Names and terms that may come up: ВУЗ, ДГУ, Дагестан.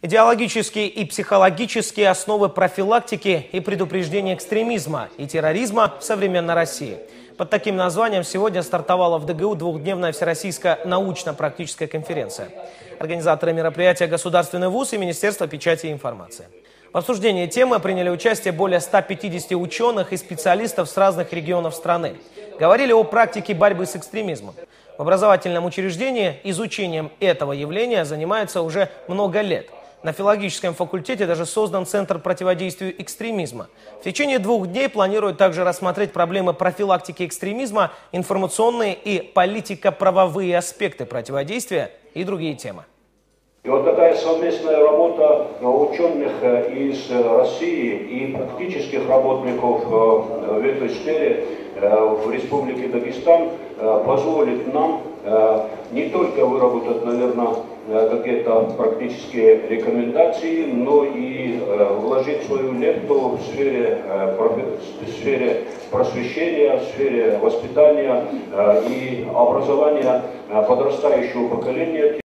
Идеологические и психологические основы профилактики и предупреждения экстремизма и терроризма в современной России. Под таким названием сегодня стартовала в ДГУ двухдневная всероссийская научно-практическая конференция. Организаторы мероприятия — Государственный вуз и Министерство печати и информации. В обсуждении темы приняли участие более 150 ученых и специалистов с разных регионов страны. Говорили о практике борьбы с экстремизмом. В образовательном учреждении изучением этого явления занимается уже много лет. На филологическом факультете даже создан Центр противодействию экстремизма. В течение 2 дней планируют также рассмотреть проблемы профилактики экстремизма, информационные и политико-правовые аспекты противодействия и другие темы. И вот такая совместная работа ученых из России и практических работников в этой сфере в Республике Дагестан позволит нам не только выработать, наверное, какие-то практические рекомендации, но и вложить свою лепту в сфере просвещения, в сфере воспитания и образования подрастающего поколения.